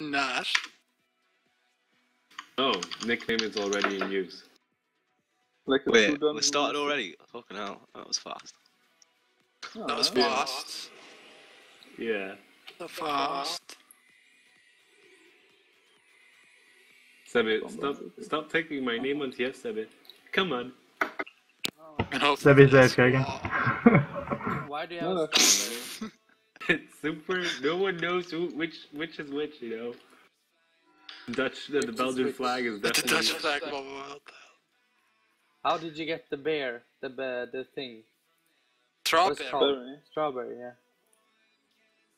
Not. Oh, nickname is already in use. Like wait, we started already? Fucking hell, that was fast. Oh, that was fast. Yeah. So fast. Sebby, stop taking my name on here, Sebby. Come on. Sebby's there, Kagan. Why do you have to? It's super, no one knows who, which is which, you know. The Belgian flag is definitely... The Dutch flag, what the hell? How did you get the bear, the thing? Strawberry. Strawberry, yeah.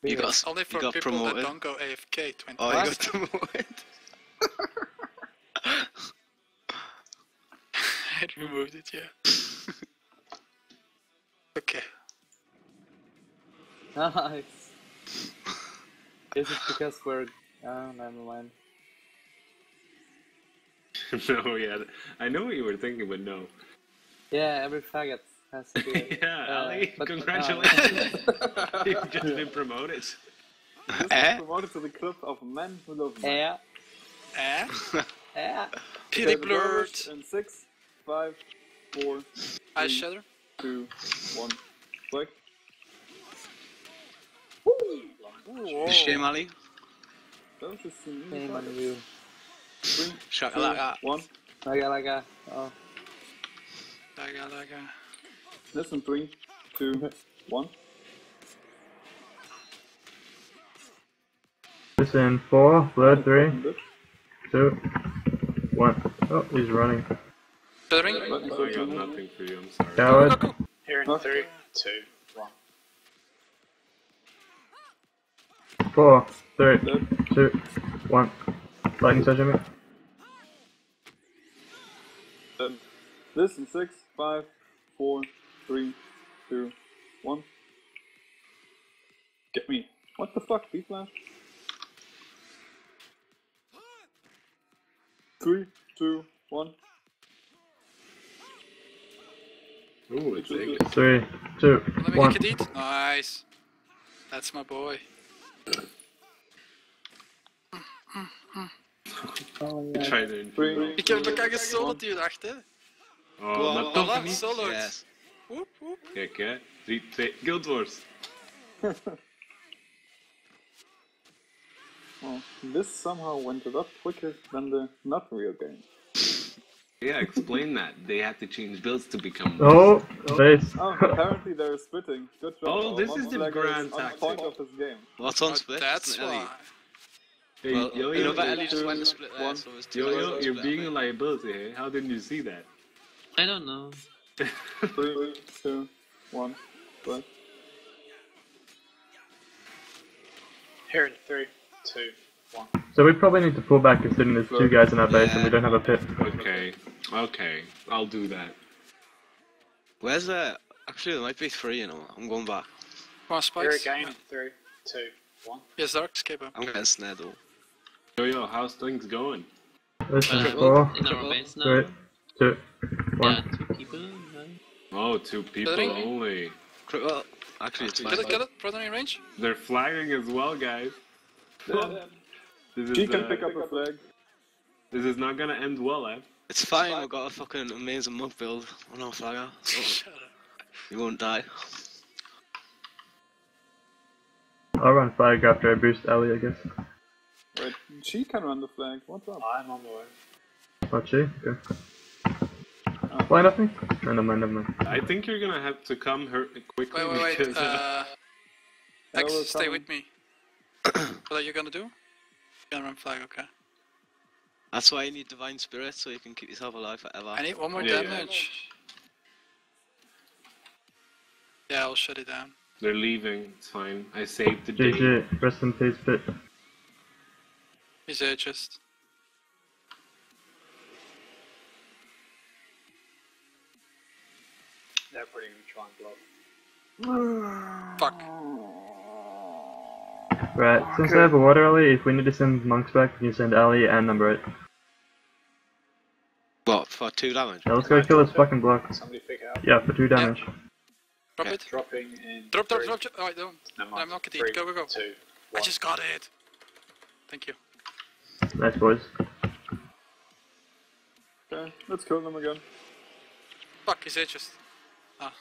Beer. You got people promoted. That don't go AFK 20. Oh, you got promoted. I removed it, yeah. Okay. Nice. Is it because we're... Oh, never mind. No, yeah, I know what you were thinking, but no. Yeah, every faggot has to be... Yeah, Ali, congratulations! You've just been promoted. Just been promoted to the club of men who love men. Yeah. Eh? Eh? Pity blurred! In 6, 5, 4, 3, 2, 1, click. Shame, Ali. Shame on you. 3, 2, 1. Laga, oh. Laga. Listen, 3, 2, 1. Listen, 4, blur, 3. 2, 1. Oh, he's running. Ring? Oh, I got nothing for you, I'm sorry. Coward. Here in 3, 2, 1. 4, 3, 2, 1. Lightning Surge on me. Listen, 6, 5, 4, 3, 2, 1. Get me. What the fuck, B-flash? 3, 2, 1. Ooh, it's big. 3, 2, 1. Let me get it. Nice. That's my boy. Oh, yeah. Try to improve. Ik heb elkaar gesolid hierachter. Oh, dat toch niet. Solid. Woep, woep. Kijk hè. 3, 2, Guild Wars. Well, this somehow went a lot quicker than the not real game. Yeah, explain that. They had to change builds to become. Oh, nice. Oh, apparently they're splitting. Good job. Oh, this is the grand tactic. Of this game. What's on split? That's why. Hey, well, you know that Ellie just went to split there, so it's yo, you're being a liability, hey? How didn't you see that? I don't know. 3, 2, 1, split. Here in 3, 2, 1. So we probably need to pull back considering there's 2 guys in our base and we don't have a pit. Okay, I'll do that. Where's the... Actually there might be 3 in all, I'm going back. Well, here again, yeah. 3, 2, 1. Yes, Dark Keeper. I'm getting Sneddle. Yo, how's things going? Listen, 4, in our base now. 3, 2, 1. Yeah, 2 people, right? Oh, 2 people only. Well, actually it's fine. Get it, brother in range? They're flagging as well, guys. Yeah. You can pick up a flag. This is not gonna end well, eh? It's fine, we've got a fucking amazing monk build on our flagger. So you won't die. I'll run flag after I boost Ali, I guess. Wait, she can run the flag, what's up? I'm on the way. Not she? Okay. Why nothing? No, never mind. I think you're gonna have to come here quickly. Wait. X, stay with me. What are you gonna do? Gonna run flag, okay. That's why you need Divine Spirit, so you can keep yourself alive forever. I need one more damage. Yeah, I'll shut it down. They're leaving, it's fine. I saved the day. JJ, rest in peace, bit. He's there just. They're pretty gonna try and block. Fuck. Right, since I have a water alley, if we need to send monks back, we can send Ali and number 8. What, for 2 damage? Yeah, let's go kill this fucking block. Somebody figure out. Yeah, for 2 damage. Yeah. Drop it. Dropping in drop. Oh, I don't. I'm not getting it. Go. 2, 1. I just got it. Thank you. Nice, boys. Okay, let's kill them again. Fuck, he's just. Ah.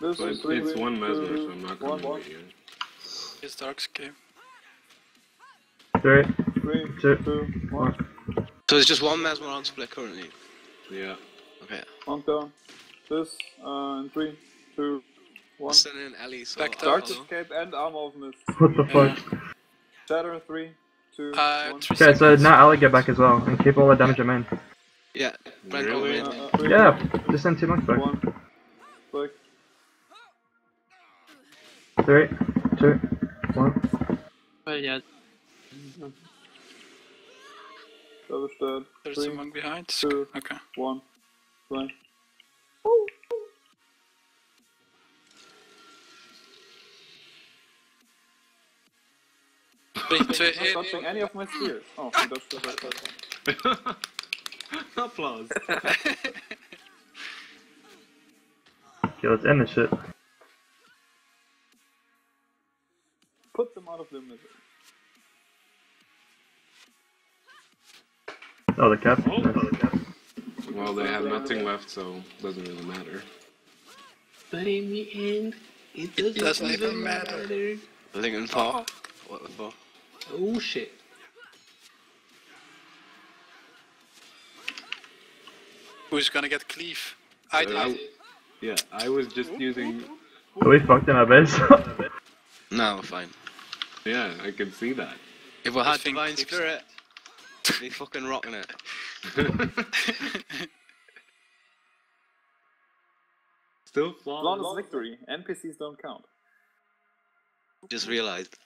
This so is it's one Mesmer, so I'm not coming with you. It's Dark's game. 3, 2, 1. So it's just one Mesmer on split currently? Yeah. Okay. One down. This, and 3, 2, 1. Send in Ali, so Dark's escape and armor of mist. What the fuck? Shatter, 3, 2, 1. Okay, so now Ali get back as well, and keep all the damage at main. Yeah, really? Yeah, just send 2 monks back. 3, 2, 1. Oh yeah. That was dead. There's someone behind. 2, 1. Flank. I'm not touching any of my spears. Oh, that's the right one. Applause. Okay, let's end this shit. Put them out of their misery. Oh, the cap. Oh. No, the cap. Well, they have nothing left, so it doesn't really matter. But in the end, it doesn't even matter. Lingen Paw. What the fuck? Oh shit. Who's gonna get cleave? I did. Yeah, I was just using... Are we fucked in our base? No, we're fine. Yeah, I can see that. If we had Divine Spirit, they fucking rocking it. Still flawless victory. NPCs don't count. Just realized.